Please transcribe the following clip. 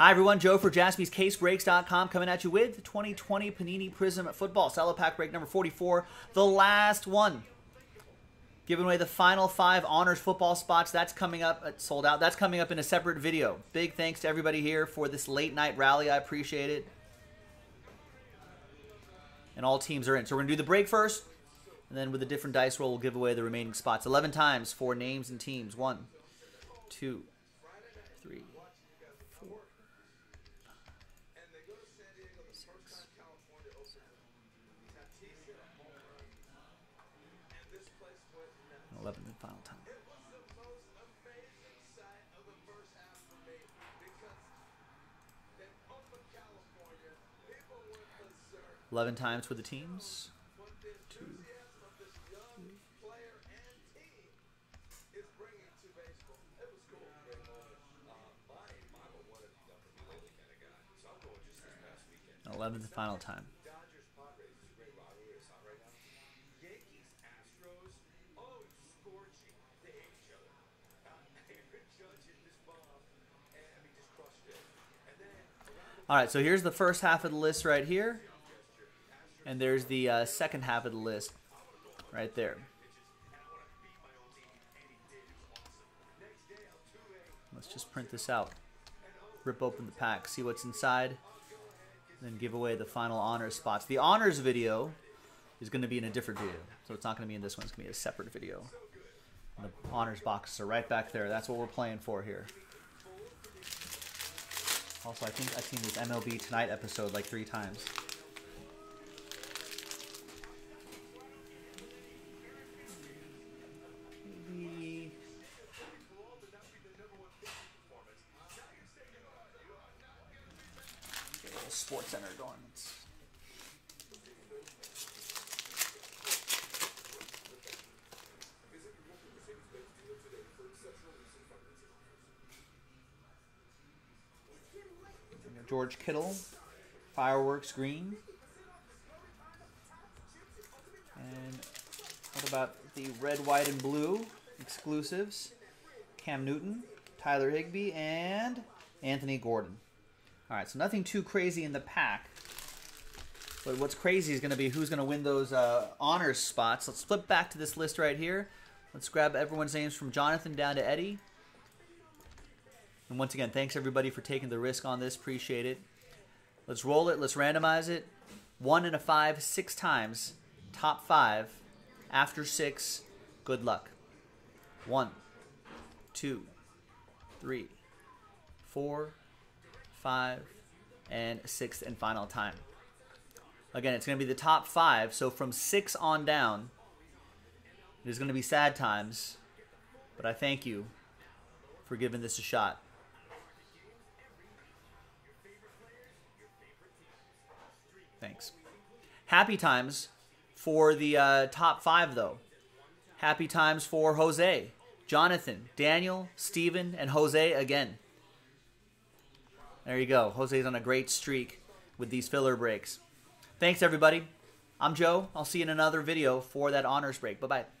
Hi everyone, Joe for JaspysCaseBreaks.com coming at you with the 2020 Panini Prism Football Salad Pack break number 44, the last one. Giving away the final 5 honors football spots. That's coming up. It's sold out. That's coming up in a separate video. Big thanks to everybody here for this late night rally. I appreciate it. And all teams are in. So we're going to do the break first, and then with a different dice roll, we'll give away the remaining spots. 11 times for names and teams. 1, 2, 3. Final time 11 times for the teams. 2, 3. Cool. 11th final time. All right, so here's the first half of the list right here, and there's the second half of the list right there. Let's just print this out, rip open the pack, see what's inside, and then give away the final honors spots. The honors video is going to be in a different video, so it's not going to be in this one. It's going to be a separate video. And the honors boxes are right back there. That's what we're playing for here. Also, I think I've seen this MLB Tonight episode like 3 times. Get a little Sports Center going. George Kittle, Fireworks Green. And what about the red, white, and blue exclusives? Cam Newton, Tyler Higbee, and Anthony Gordon. All right, so nothing too crazy in the pack. But what's crazy is going to be who's going to win those honors spots. Let's flip back to this list right here. Let's grab everyone's names from Jonathan down to Eddie. And once again, thanks everybody for taking the risk on this. Appreciate it. Let's roll it. Let's randomize it. 1 and a 5, 6 times. Top 5. After 6, good luck. 1, 2, 3, 4, 5, and 6th and final time. Again, it's going to be the top 5. So from 6 on down, there's going to be sad times. But I thank you for giving this a shot. Thanks. Happy times for the top 5, though. Happy times for Jose, Jonathan, Daniel, Steven, and Jose again. There you go. Jose's on a great streak with these filler breaks. Thanks, everybody. I'm Joe. I'll see you in another video for that honors break. Bye-bye.